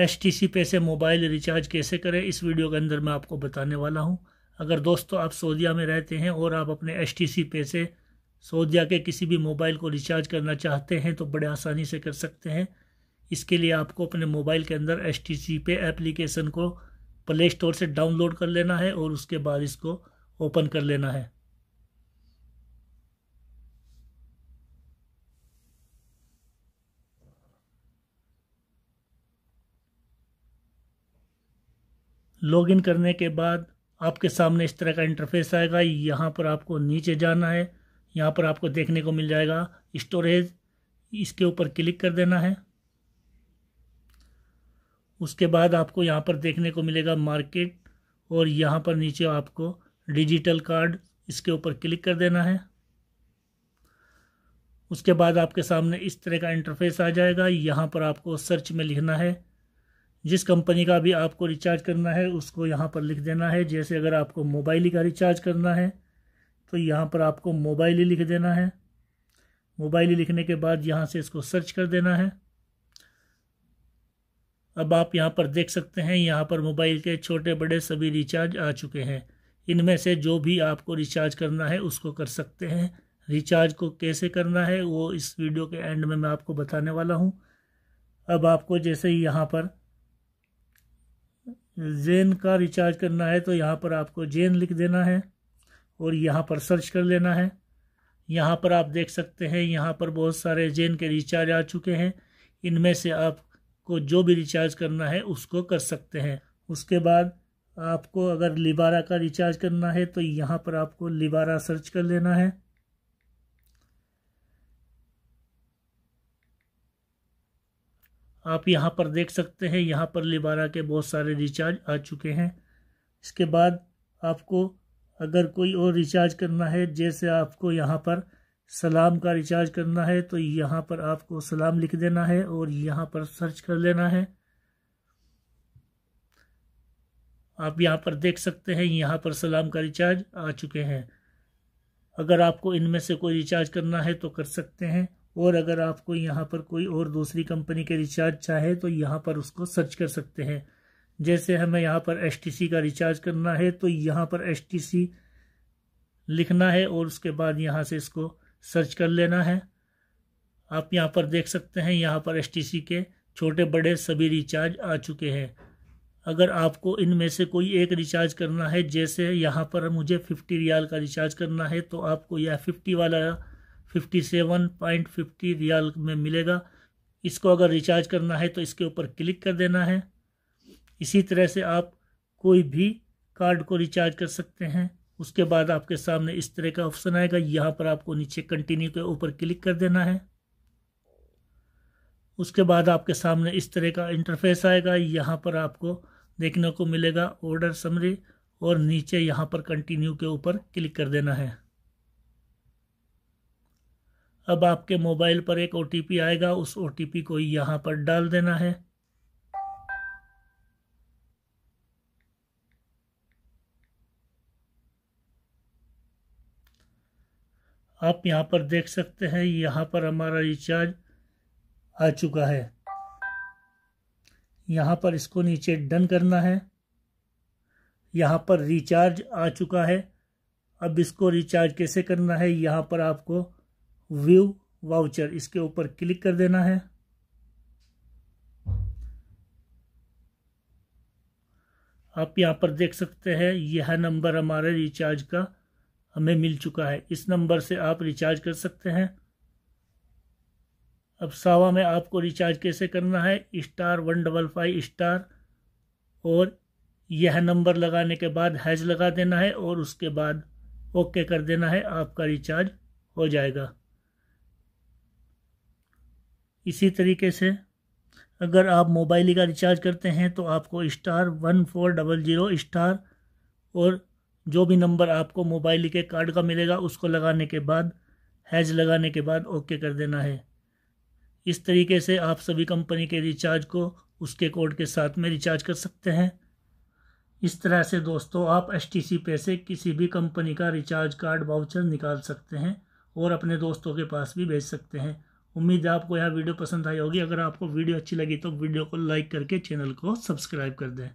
STC पे से mobile recharge कैसे करें, इस वीडियो के अंदर मैं आपको बताने वाला हूं। अगर दोस्तों आप सऊदीया में रहते हैं और आप अपने STC पे से सऊदीया के किसी भी मोबाइल को रिचार्ज करना चाहते हैं तो बड़े आसानी से कर सकते हैं। इसके लिए आपको अपने मोबाइल के अंदर STC पे एप्लीकेशन को प्ले स्टोर से डाउनलोड कर लेना है और उसके बाद इसको ओपन कर लेना है। लॉगिन करने के बाद आपके सामने इस तरह का इंटरफेस आएगा। यहाँ पर आपको नीचे जाना है, यहाँ पर आपको देखने को मिल जाएगा स्टोरेज, इसके ऊपर क्लिक कर देना है। उसके बाद आपको यहाँ पर देखने को मिलेगा मार्केट और यहाँ पर नीचे आपको डिजिटल कार्ड, इसके ऊपर क्लिक कर देना है। उसके बाद आपके सामने इस तरह का इंटरफेस आ जाएगा। यहाँ पर आपको सर्च में लिखना है, जिस कंपनी का भी आपको रिचार्ज करना है उसको यहाँ पर लिख देना है। जैसे अगर आपको मोबाइल का रिचार्ज करना है तो यहाँ पर आपको मोबाइल ही लिख देना है। मोबाइल ही लिखने के बाद यहाँ से इसको सर्च कर देना है। अब आप यहाँ पर देख सकते हैं, यहाँ पर मोबाइल के छोटे बड़े सभी रिचार्ज आ चुके हैं। इनमें से जो भी आपको रिचार्ज करना है उसको कर सकते हैं। रिचार्ज को कैसे करना है वो इस वीडियो के एंड में मैं आपको बताने वाला हूँ। अब आपको जैसे ही यहाँ पर ज़ेन का रिचार्ज करना है तो यहाँ पर आपको ज़ेन लिख देना है और यहाँ पर सर्च कर लेना है। यहाँ पर आप देख सकते हैं, यहाँ पर बहुत सारे ज़ेन के रिचार्ज आ चुके हैं। इनमें से आपको जो भी रिचार्ज करना है उसको कर सकते हैं। उसके बाद आपको अगर लिबारा का रिचार्ज करना है तो यहाँ पर आपको लिबारा सर्च कर लेना है। आप यहाँ पर देख सकते हैं, यहाँ पर लिबारा के बहुत सारे रिचार्ज आ चुके हैं। इसके बाद आपको अगर कोई और रिचार्ज करना है, जैसे आपको यहाँ पर सलाम का रिचार्ज करना है तो यहाँ पर आपको सलाम लिख देना है और यहाँ पर सर्च कर लेना है। आप यहाँ पर देख सकते हैं, यहाँ पर सलाम का रिचार्ज आ चुके हैं। अगर आपको इनमें से कोई रिचार्ज करना है तो कर सकते हैं, और अगर आपको यहाँ पर कोई और दूसरी कंपनी के रिचार्ज चाहे तो यहाँ पर उसको सर्च कर सकते हैं। जैसे हमें यहाँ पर STC का रिचार्ज करना है तो यहाँ पर STC लिखना है और उसके बाद यहाँ से इसको सर्च कर लेना है। आप यहाँ पर देख सकते हैं, यहाँ पर STC के छोटे बड़े सभी रिचार्ज आ चुके हैं। अगर आपको इनमें से कोई एक रिचार्ज करना है, जैसे यहाँ पर मुझे 50 रियाल का रिचार्ज करना है तो आपको यह 50 वाला 57.50 रियाल में मिलेगा। इसको अगर रिचार्ज करना है तो इसके ऊपर क्लिक कर देना है। इसी तरह से आप कोई भी कार्ड को रिचार्ज कर सकते हैं। उसके बाद आपके सामने इस तरह का ऑप्शन आएगा। यहाँ पर आपको नीचे कंटिन्यू के ऊपर क्लिक कर देना है। उसके बाद आपके सामने इस तरह का इंटरफेस आएगा। यहाँ पर आपको देखने को मिलेगा ऑर्डर समरी और नीचे यहाँ पर कंटिन्यू के ऊपर क्लिक कर देना है। अब आपके मोबाइल पर एक OTP आएगा, उस OTP को यहाँ पर डाल देना है। आप यहाँ पर देख सकते हैं, यहाँ पर हमारा रिचार्ज आ चुका है। यहाँ पर इसको नीचे डन करना है। यहाँ पर रिचार्ज आ चुका है। अब इसको रिचार्ज कैसे करना है, यहाँ पर आपको व्यू वाउचर, इसके ऊपर क्लिक कर देना है। आप यहाँ पर देख सकते हैं, यह नंबर हमारे रिचार्ज का हमें मिल चुका है। इस नंबर से आप रिचार्ज कर सकते हैं। अब सावा में आपको रिचार्ज कैसे करना है, *155* और यह नंबर लगाने के बाद हैज लगा देना है और उसके बाद ओके कर देना है। आपका रिचार्ज हो जाएगा। इसी तरीके से अगर आप मोबाइल का रिचार्ज करते हैं तो आपको *1400* और जो भी नंबर आपको मोबाइल के कार्ड का मिलेगा उसको लगाने के बाद हैज लगाने के बाद ओके कर देना है। इस तरीके से आप सभी कंपनी के रिचार्ज को उसके कोड के साथ में रिचार्ज कर सकते हैं। इस तरह से दोस्तों आप STC पे से किसी भी कंपनी का रिचार्ज कार्ड वाउचर निकाल सकते हैं और अपने दोस्तों के पास भी भेज सकते हैं। उम्मीद है आपको यह वीडियो पसंद आई होगी। अगर आपको वीडियो अच्छी लगी तो वीडियो को लाइक करके चैनल को सब्सक्राइब कर दें।